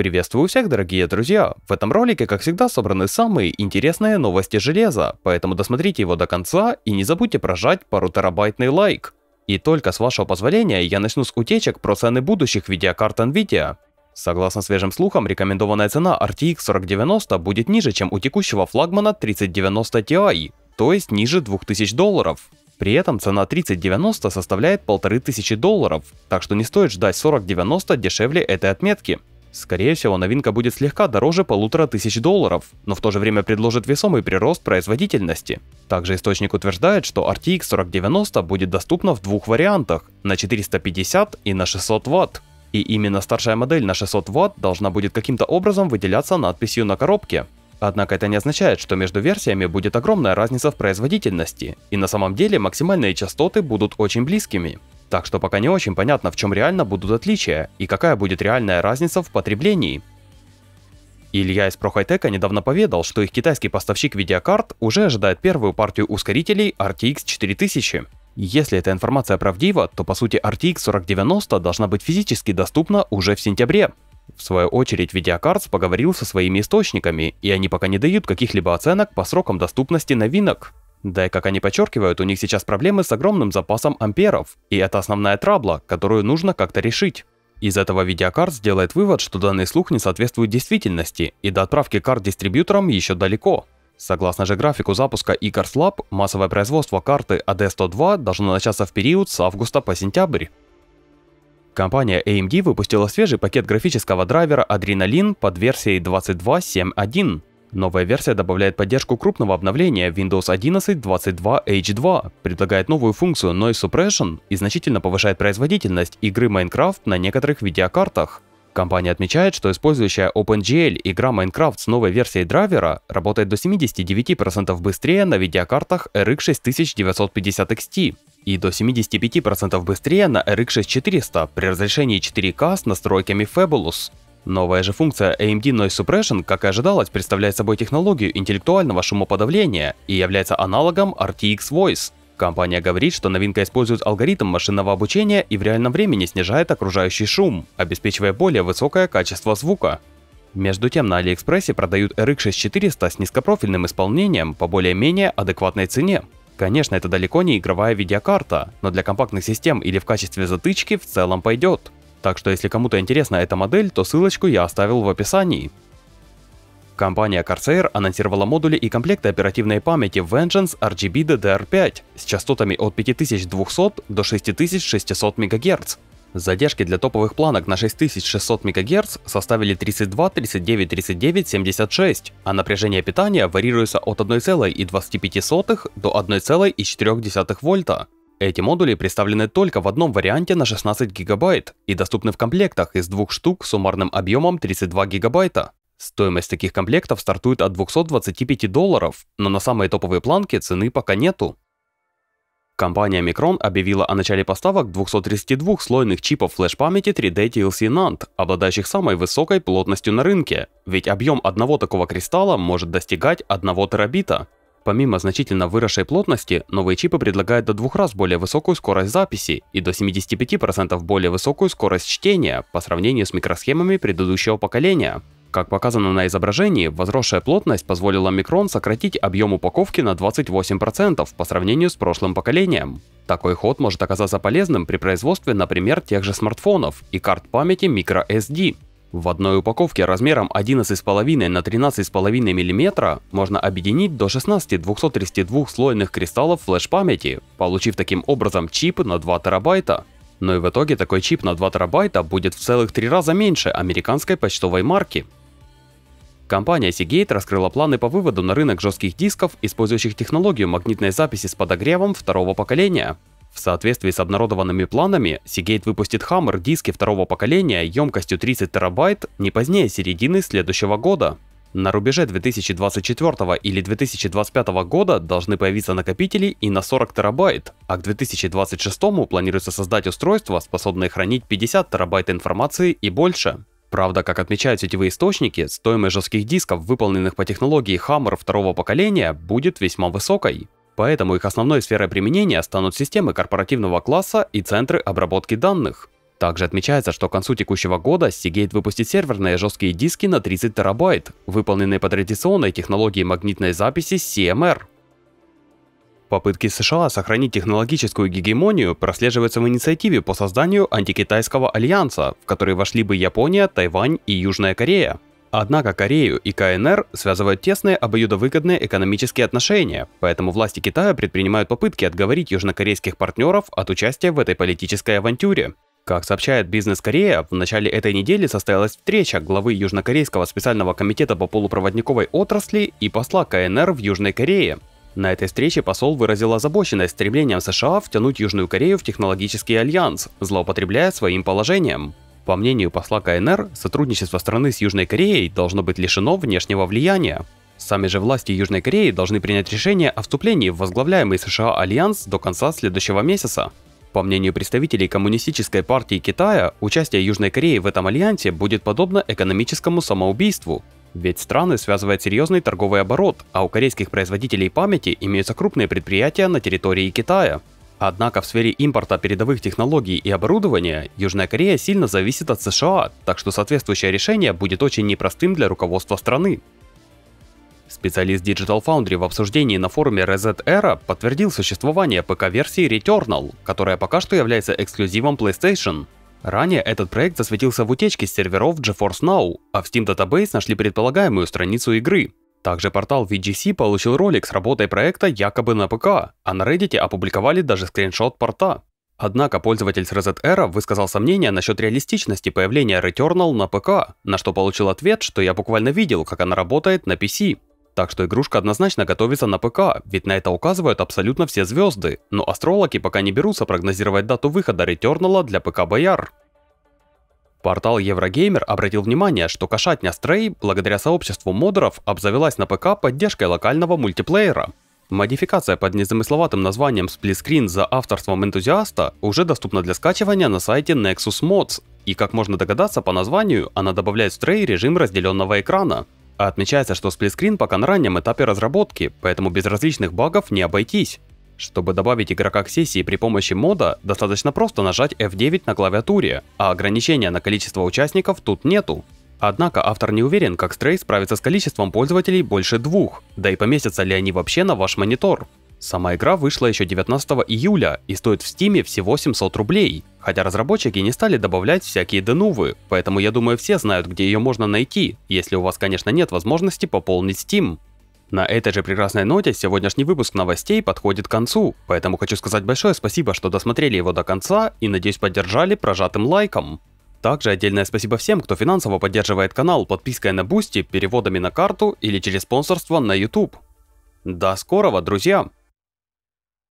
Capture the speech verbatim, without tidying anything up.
Приветствую всех, дорогие друзья! В этом ролике, как всегда, собраны самые интересные новости железа, поэтому досмотрите его до конца и не забудьте прожать пару-терабайтный лайк. И только с вашего позволения я начну с утечек про цены будущих видеокарт Nvidia. Согласно свежим слухам, рекомендованная цена эр ти икс сорок девяносто будет ниже, чем у текущего флагмана тридцать девяносто ти ай, то есть ниже двух тысяч долларов. При этом цена тридцать девяносто составляет полторы тысячи долларов, так что не стоит ждать сорок девяносто дешевле этой отметки. Скорее всего, новинка будет слегка дороже полутора тысяч долларов, но в то же время предложит весомый прирост производительности. Также источник утверждает, что эр ти икс сорок девяносто будет доступна в двух вариантах – на четыреста пятьдесят и на шестьсот ватт. И именно старшая модель на шестьсот ватт должна будет каким-то образом выделяться надписью на коробке. Однако это не означает, что между версиями будет огромная разница в производительности, и на самом деле максимальные частоты будут очень близкими. Так что пока не очень понятно, в чем реально будут отличия и какая будет реальная разница в потреблении. Илья из ProHightech недавно поведал, что их китайский поставщик видеокарт уже ожидает первую партию ускорителей эр ти икс четыре тысячи. Если эта информация правдива, то по сути эр ти икс сорок девяносто должна быть физически доступна уже в сентябре. В свою очередь Videocards поговорил со своими источниками, и они пока не дают каких-либо оценок по срокам доступности новинок. Да и как они подчеркивают, у них сейчас проблемы с огромным запасом амперов, и это основная трабла, которую нужно как-то решить. Из этого Videocards сделает вывод, что данный слух не соответствует действительности, и до отправки карт дистрибьюторам еще далеко. Согласно же графику запуска iCarSlab, массовое производство карты а дэ сто два должно начаться в период с августа по сентябрь. Компания эй эм ди выпустила свежий пакет графического драйвера Adrenaline под версией двадцать два точка семь точка один. Новая версия добавляет поддержку крупного обновления Windows одиннадцать двадцать два эйч два, предлагает новую функцию Noise Suppression и значительно повышает производительность игры Minecraft на некоторых видеокартах. Компания отмечает, что использующая OpenGL игра Minecraft с новой версией драйвера работает до семидесяти девяти процентов быстрее на видеокартах эр икс шесть тысяч девятьсот пятьдесят икс ти и до семидесяти пяти процентов быстрее на эр икс шесть четыреста при разрешении четыре ка с настройками Fabulous. Новая же функция эй эм ди Noise Suppression, как и ожидалось, представляет собой технологию интеллектуального шумоподавления и является аналогом эр ти икс Voice. Компания говорит, что новинка использует алгоритм машинного обучения и в реальном времени снижает окружающий шум, обеспечивая более высокое качество звука. Между тем, на Алиэкспрессе продают эр икс шесть четыреста с низкопрофильным исполнением по более-менее адекватной цене. Конечно, это далеко не игровая видеокарта, но для компактных систем или в качестве затычки в целом пойдет. Так что если кому-то интересна эта модель, то ссылочку я оставил в описании. Компания Corsair анонсировала модули и комплекты оперативной памяти Vengeance эр джи би ди ди ар пять с частотами от пять тысяч двести до шесть тысяч шестисот мегагерц. Задержки для топовых планок на шесть тысяч шестьсот мегагерц составили тридцать два, тридцать девять, тридцать девять, семьдесят шесть, а напряжение питания варьируется от одной целой двадцати пяти сотых до одной целой четырёх десятых вольта. Эти модули представлены только в одном варианте на шестнадцать гигабайт и доступны в комплектах из двух штук с суммарным объемом тридцать два гигабайта. Стоимость таких комплектов стартует от двухсот двадцати пяти долларов, но на самые топовые планки цены пока нету. Компания Micron объявила о начале поставок двухсот тридцати двух слойных чипов флеш-памяти три дэ ти эл си нэнд, обладающих самой высокой плотностью на рынке, ведь объем одного такого кристалла может достигать одного терабита. Помимо значительно выросшей плотности, новые чипы предлагают до двух раз более высокую скорость записи и до семидесяти пяти процентов более высокую скорость чтения по сравнению с микросхемами предыдущего поколения. Как показано на изображении, возросшая плотность позволила Micron сократить объем упаковки на двадцать восемь процентов по сравнению с прошлым поколением. Такой ход может оказаться полезным при производстве, например, тех же смартфонов и карт памяти microSD. В одной упаковке размером одиннадцать и пять на тринадцать и пять миллиметров можно объединить до шестнадцати двухсот тридцати двух слойных кристаллов флеш-памяти, получив таким образом чип на два терабайта. Но и в итоге такой чип на два терабайта будет в целых три раза меньше американской почтовой марки. Компания Seagate раскрыла планы по выводу на рынок жестких дисков, использующих технологию магнитной записи с подогревом второго поколения. В соответствии с обнародованными планами, Seagate выпустит Hammer диски второго поколения емкостью тридцать терабайт не позднее середины следующего года. На рубеже две тысячи двадцать четвёртого или две тысячи двадцать пятого года должны появиться накопители и на сорок терабайт, а к две тысячи двадцать шестому планируется создать устройства, способные хранить пятьдесят терабайт информации и больше. Правда, как отмечают сетевые источники, стоимость жестких дисков, выполненных по технологии Hammer второго поколения, будет весьма высокой. Поэтому их основной сферой применения станут системы корпоративного класса и центры обработки данных. Также отмечается, что к концу текущего года Seagate выпустит серверные жесткие диски на тридцать терабайт, выполненные по традиционной технологии магнитной записи си эм эр. Попытки США сохранить технологическую гегемонию прослеживаются в инициативе по созданию антикитайского альянса, в который вошли бы Япония, Тайвань и Южная Корея. Однако Корею и КНР связывают тесные обоюдовыгодные экономические отношения, поэтому власти Китая предпринимают попытки отговорить южнокорейских партнеров от участия в этой политической авантюре. Как сообщает Business Korea, в начале этой недели состоялась встреча главы Южнокорейского специального комитета по полупроводниковой отрасли и посла КНР в Южной Корее. На этой встрече посол выразил озабоченность стремлением США втянуть Южную Корею в технологический альянс, злоупотребляя своим положением. По мнению посла КНР, сотрудничество страны с Южной Кореей должно быть лишено внешнего влияния. Сами же власти Южной Кореи должны принять решение о вступлении в возглавляемый США альянс до конца следующего месяца. По мнению представителей Коммунистической партии Китая, участие Южной Кореи в этом альянсе будет подобно экономическому самоубийству. Ведь страны связывает серьезный торговый оборот, а у корейских производителей памяти имеются крупные предприятия на территории Китая. Однако в сфере импорта передовых технологий и оборудования Южная Корея сильно зависит от США, так что соответствующее решение будет очень непростым для руководства страны. Специалист Digital Foundry в обсуждении на форуме Reset Era подтвердил существование ПК-версии Returnal, которая пока что является эксклюзивом PlayStation. Ранее этот проект засветился в утечке с серверов GeForce Now, а в Steam Database нашли предполагаемую страницу игры. Также портал ви джи си получил ролик с работой проекта якобы на ПК, а на Reddit опубликовали даже скриншот порта. Однако пользователь с Reset Era высказал сомнения насчет реалистичности появления Returnal на ПК, на что получил ответ, что я буквально видел, как она работает на пи си. Так что игрушка однозначно готовится на ПК, ведь на это указывают абсолютно все звезды, но астрологи пока не берутся прогнозировать дату выхода Returnal для ПК-бояр. Портал Еврогеймер обратил внимание, что кошатня Stray благодаря сообществу модеров обзавелась на ПК поддержкой локального мультиплеера. Модификация под незамысловатым названием Split Screen за авторством энтузиаста уже доступна для скачивания на сайте Nexus Mods, и как можно догадаться по названию, она добавляет в Stray режим разделенного экрана. А отмечается, что сплитскрин пока на раннем этапе разработки, поэтому без различных багов не обойтись. Чтобы добавить игрока к сессии при помощи мода, достаточно просто нажать эф девять на клавиатуре, а ограничения на количество участников тут нету. Однако автор не уверен, как Stray справится с количеством пользователей больше двух, да и поместятся ли они вообще на ваш монитор. Сама игра вышла еще девятнадцатого июля и стоит в Steam всего семьсот рублей, хотя разработчики не стали добавлять всякие денувы, поэтому я думаю, все знают, где ее можно найти, если у вас, конечно, нет возможности пополнить Steam. На этой же прекрасной ноте сегодняшний выпуск новостей подходит к концу, поэтому хочу сказать большое спасибо, что досмотрели его до конца и, надеюсь, поддержали прожатым лайком. Также отдельное спасибо всем, кто финансово поддерживает канал подпиской на Boosty, переводами на карту или через спонсорство на YouTube. До скорого, друзья!